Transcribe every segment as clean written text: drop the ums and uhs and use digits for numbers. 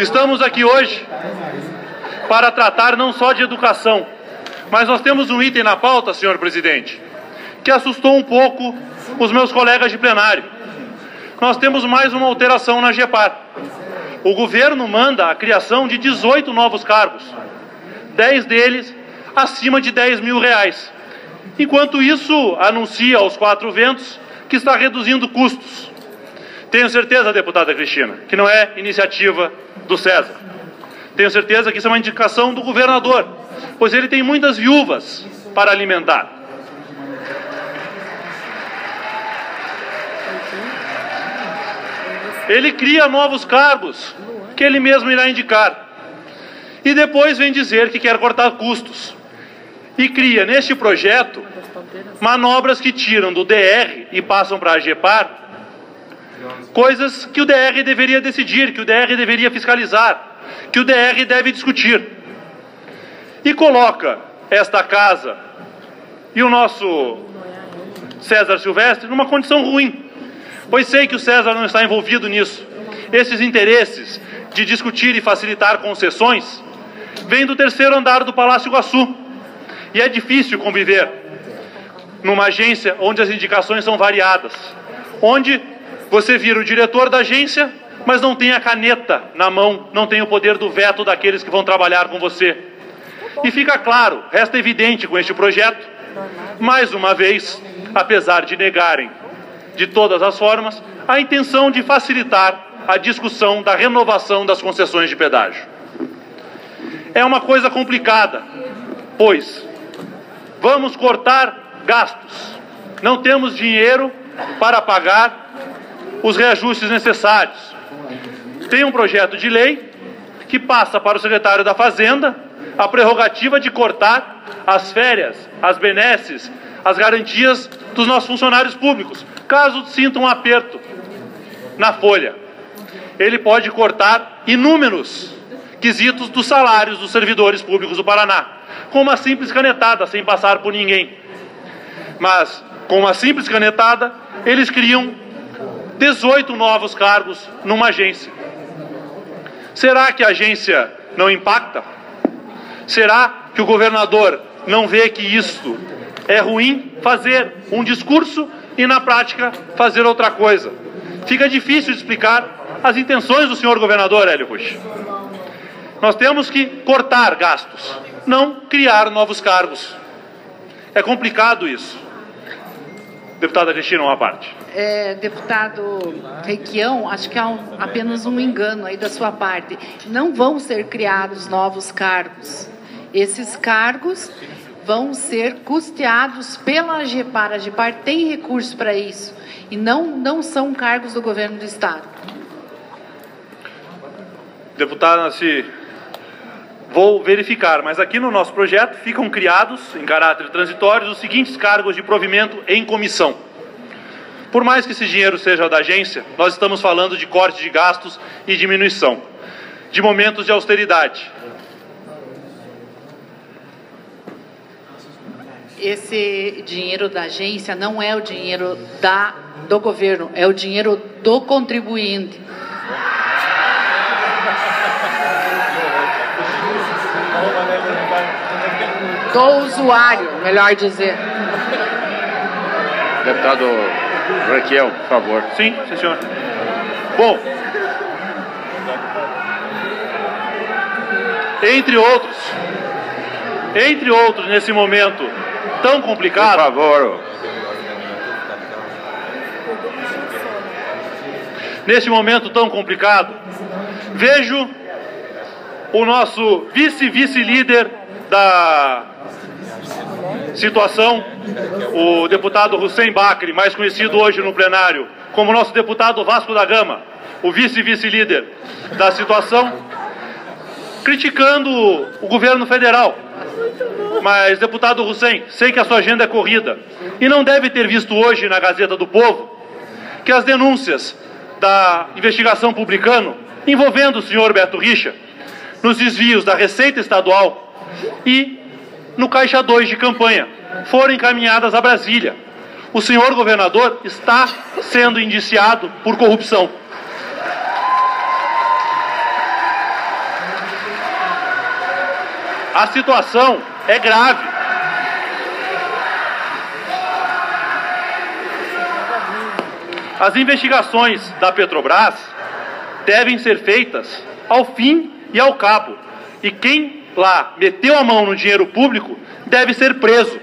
Estamos aqui hoje para tratar não só de educação, mas nós temos um item na pauta, senhor presidente, que assustou um pouco os meus colegas de plenário. Nós temos mais uma alteração na Agepar. O governo manda a criação de 18 novos cargos, 10 deles acima de 10 mil reais. Enquanto isso, anuncia aos quatro ventos que está reduzindo custos. Tenho certeza, deputada Cristina, que não é iniciativa do César. Tenho certeza que isso é uma indicação do governador, pois ele tem muitas viúvas para alimentar. Ele cria novos cargos que ele mesmo irá indicar. E depois vem dizer que quer cortar custos. E cria, neste projeto, manobras que tiram do DR e passam para a Agepar coisas que o DR deveria decidir, que o DR deveria fiscalizar, que o DR deve discutir. E coloca esta casa e o nosso César Silvestre numa condição ruim. Pois sei que o César não está envolvido nisso. Esses interesses de discutir e facilitar concessões vêm do terceiro andar do Palácio Iguaçu. E é difícil conviver numa agência onde as indicações são variadas, onde você vira o diretor da agência, mas não tem a caneta na mão, não tem o poder do veto daqueles que vão trabalhar com você. E fica claro, resta evidente com este projeto, mais uma vez, apesar de negarem de todas as formas, a intenção de facilitar a discussão da renovação das concessões de pedágio. É uma coisa complicada, pois vamos cortar gastos. Não temos dinheiro para pagar os reajustes necessários. Tem um projeto de lei que passa para o secretário da Fazenda a prerrogativa de cortar as férias, as benesses, as garantias dos nossos funcionários públicos, caso sintam um aperto na folha. Ele pode cortar inúmeros quesitos dos salários dos servidores públicos do Paraná, com uma simples canetada, sem passar por ninguém. Mas, com uma simples canetada, eles criam 18 novos cargos numa agência. Será que a agência não impacta? Será que o governador não vê que isto é ruim? Fazer um discurso e, na prática, fazer outra coisa. Fica difícil explicar as intenções do senhor governador, Hélio Rocha. Nós temos que cortar gastos, não criar novos cargos. É complicado isso. Deputada Cristina, uma parte. Deputado Requião, acho que há apenas um engano aí da sua parte. Não vão ser criados novos cargos. Esses cargos vão ser custeados pela Agepar. A Agepar tem recurso para isso. E não são cargos do governo do Estado. Deputada, vou verificar, mas aqui no nosso projeto ficam criados, em caráter transitório, os seguintes cargos de provimento em comissão. Por mais que esse dinheiro seja da agência, nós estamos falando de corte de gastos e diminuição, de momentos de austeridade. Esse dinheiro da agência não é o dinheiro do governo, é o dinheiro do contribuinte. Do usuário, melhor dizer. Deputado Requião, por favor. Sim, senhor. Bom, entre outros, nesse momento tão complicado... Por favor. Nesse momento tão complicado, vejo o nosso vice-líder da situação, o deputado Hussein Bacri, mais conhecido hoje no plenário como nosso deputado Vasco da Gama, o vice-líder da situação, criticando o governo federal. Mas, deputado Hussein, sei que a sua agenda é corrida e não deve ter visto hoje na Gazeta do Povo que as denúncias da investigação publicano envolvendo o senhor Beto Richa nos desvios da Receita Estadual e no Caixa 2 de campanha foram encaminhadas a Brasília. O senhor governador está sendo indiciado por corrupção. A situação é grave. As investigações da Petrobras devem ser feitas ao fim e ao cabo. E quem lá meteu a mão no dinheiro público deve ser preso.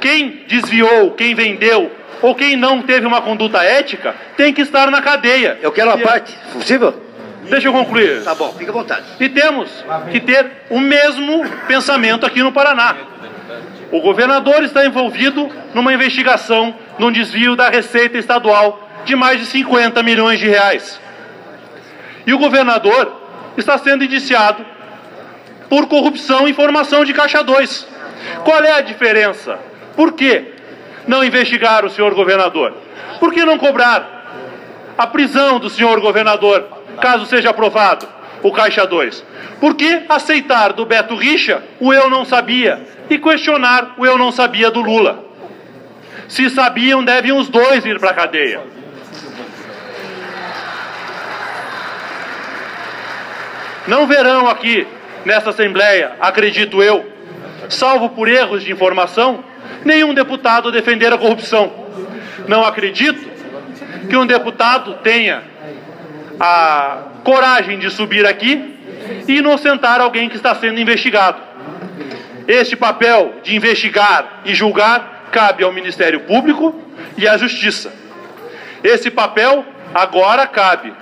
Quem desviou, quem vendeu ou quem não teve uma conduta ética tem que estar na cadeia. Eu quero a parte. Possível? Deixa eu concluir. Tá bom, fica à vontade. E temos que ter o mesmo pensamento aqui no Paraná. O governador está envolvido numa investigação, num desvio da Receita Estadual de mais de 50 milhões de reais. E o governador está sendo indiciado por corrupção e formação de Caixa 2. Qual é a diferença? Por que não investigar o senhor governador? Por que não cobrar a prisão do senhor governador, caso seja aprovado o Caixa 2? Por que aceitar do Beto Richa o eu não sabia e questionar o eu não sabia do Lula? Se sabiam, devem os dois ir para a cadeia. Não verão aqui, nessa Assembleia, acredito eu, salvo por erros de informação, nenhum deputado defender a corrupção. Não acredito que um deputado tenha a coragem de subir aqui e inocentar alguém que está sendo investigado. Este papel de investigar e julgar cabe ao Ministério Público e à Justiça. Esse papel agora cabe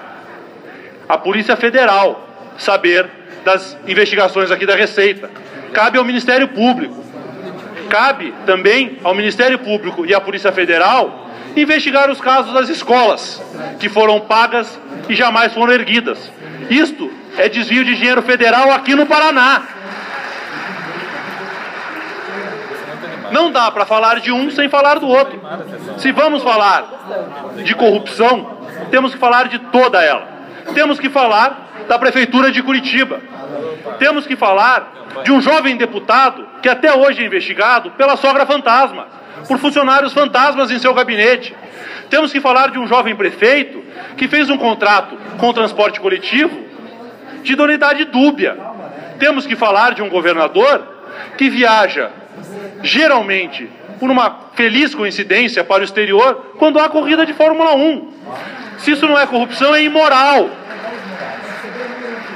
à Polícia Federal saber das investigações aqui da Receita. Cabe ao Ministério Público. Cabe também ao Ministério Público e à Polícia Federal investigar os casos das escolas que foram pagas e jamais foram erguidas. Isto é desvio de dinheiro federal aqui no Paraná. Não dá para falar de um sem falar do outro. Se vamos falar de corrupção, temos que falar de toda ela. Temos que falar da Prefeitura de Curitiba. Temos que falar de um jovem deputado que até hoje é investigado pela sogra fantasma, por funcionários fantasmas em seu gabinete. Temos que falar de um jovem prefeito que fez um contrato com o transporte coletivo de idoneidade dúbia. Temos que falar de um governador que viaja, geralmente, por uma feliz coincidência, para o exterior quando há corrida de Fórmula 1. Se isso não é corrupção, é imoral.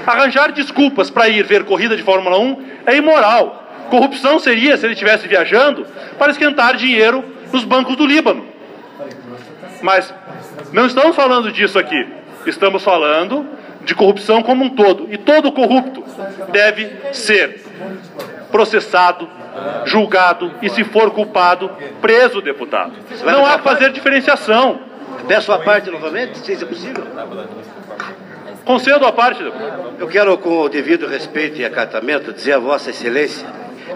Arranjar desculpas para ir ver corrida de Fórmula 1 é imoral. Corrupção seria se ele estivesse viajando para esquentar dinheiro nos bancos do Líbano. Mas não estamos falando disso aqui. Estamos falando de corrupção como um todo. E todo corrupto deve ser processado, julgado e, se for culpado, preso, deputado. Não há que fazer diferenciação. Peço a parte novamente, se é possível. Concedo a parte. Eu quero, com o devido respeito e acatamento, dizer a Vossa Excelência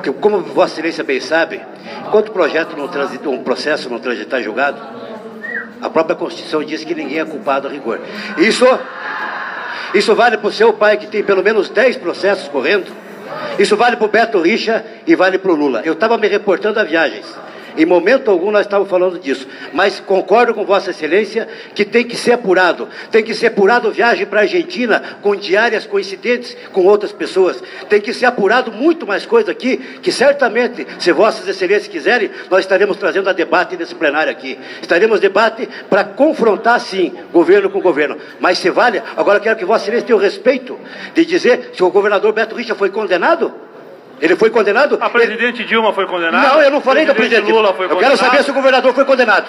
que, como Vossa Excelência bem sabe, enquanto um processo não transitar julgado, a própria Constituição diz que ninguém é culpado a rigor. Isso vale para o seu pai, que tem pelo menos 10 processos correndo. Isso vale para o Beto Richa e vale para o Lula. Eu estava me reportando a viagens. Em momento algum nós estávamos falando disso. Mas concordo com Vossa Excelência que tem que ser apurado. Tem que ser apurado viagem para a Argentina com diárias coincidentes com outras pessoas. Tem que ser apurado muito mais coisa aqui, que certamente, se Vossas Excelências quiserem, nós estaremos trazendo a debate nesse plenário aqui. Estaremos debate para confrontar, sim, governo com governo. Mas se vale, agora quero que Vossa Excelência tenha o respeito de dizer se o governador Beto Richa foi condenado. Ele foi condenado? A presidente Dilma foi condenada? Não, eu não falei que a presidente Lula foi condenado. Eu quero saber se o governador foi condenado.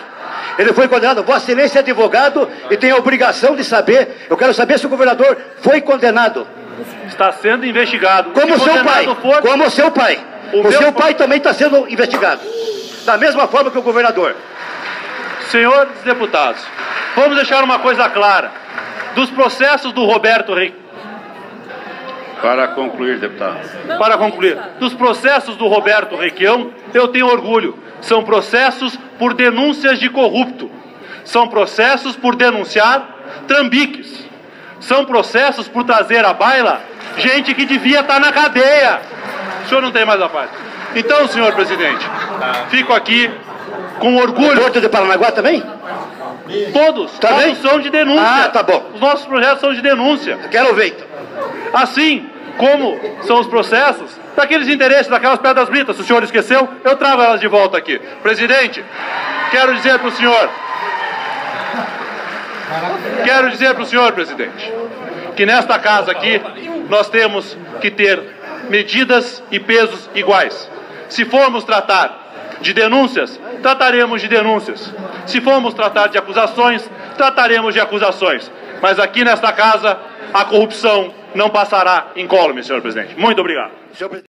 Ele foi condenado. Vossa Excelência é advogado e tem a obrigação de saber. Eu quero saber se o governador foi condenado. Está sendo investigado. Como seu pai. Como seu pai. O seu pai também está sendo investigado. Da mesma forma que o governador. Senhores deputados, vamos deixar uma coisa clara. Dos processos do Roberto Requião. Para concluir, deputado. Para concluir, dos processos do Roberto Requião, eu tenho orgulho. São processos por denúncias de corrupto. São processos por denunciar trambiques. São processos por trazer à baila gente que devia estar na cadeia. O senhor não tem mais a parte. Então, senhor presidente, fico aqui com orgulho. O Porto de Paranaguá também? Todos são de denúncia. Ah, tá bom. Os nossos projetos são de denúncia. Quero ver, então. Assim como são os processos daqueles interesses, daquelas pedras britas. Se o senhor esqueceu, eu trago elas de volta aqui. Presidente, quero dizer para o senhor, presidente, que nesta casa aqui nós temos que ter medidas e pesos iguais. Se formos tratar de denúncias, trataremos de denúncias. Se formos tratar de acusações, trataremos de acusações. Mas aqui nesta casa, a corrupção não passará incólume, senhor presidente. Muito obrigado.